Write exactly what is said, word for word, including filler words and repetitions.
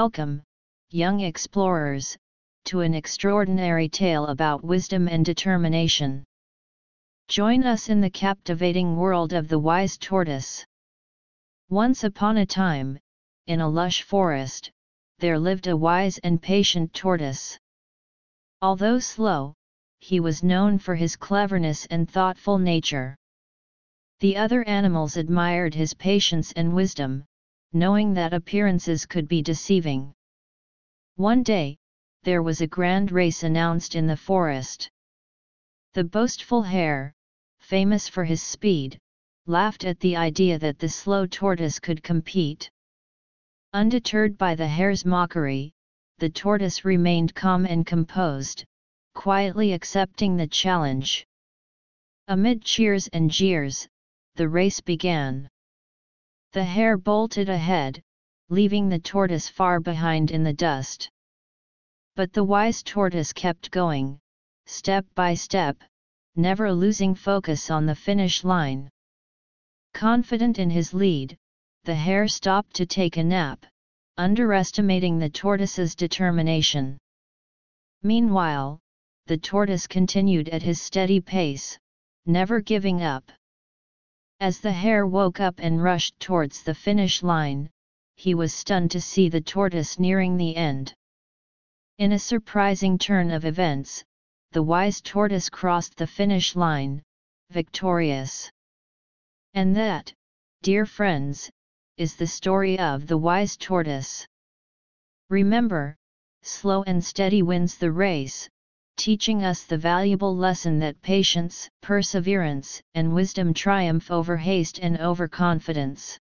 Welcome, young explorers, to an extraordinary tale about wisdom and determination. Join us in the captivating world of the wise tortoise. Once upon a time, in a lush forest, there lived a wise and patient tortoise. Although slow, he was known for his cleverness and thoughtful nature. The other animals admired his patience and wisdom, knowing that appearances could be deceiving. One day, there was a grand race announced in the forest. The boastful hare, famous for his speed, laughed at the idea that the slow tortoise could compete. Undeterred by the hare's mockery, the tortoise remained calm and composed, quietly accepting the challenge. Amid cheers and jeers, the race began. The hare bolted ahead, leaving the tortoise far behind in the dust. But the wise tortoise kept going, step by step, never losing focus on the finish line. Confident in his lead, the hare stopped to take a nap, underestimating the tortoise's determination. Meanwhile, the tortoise continued at his steady pace, never giving up. As the hare woke up and rushed towards the finish line, he was stunned to see the tortoise nearing the end. In a surprising turn of events, the wise tortoise crossed the finish line, victorious. And that, dear friends, is the story of the wise tortoise. Remember, slow and steady wins the race, teaching us the valuable lesson that patience, perseverance, and wisdom triumph over haste and overconfidence.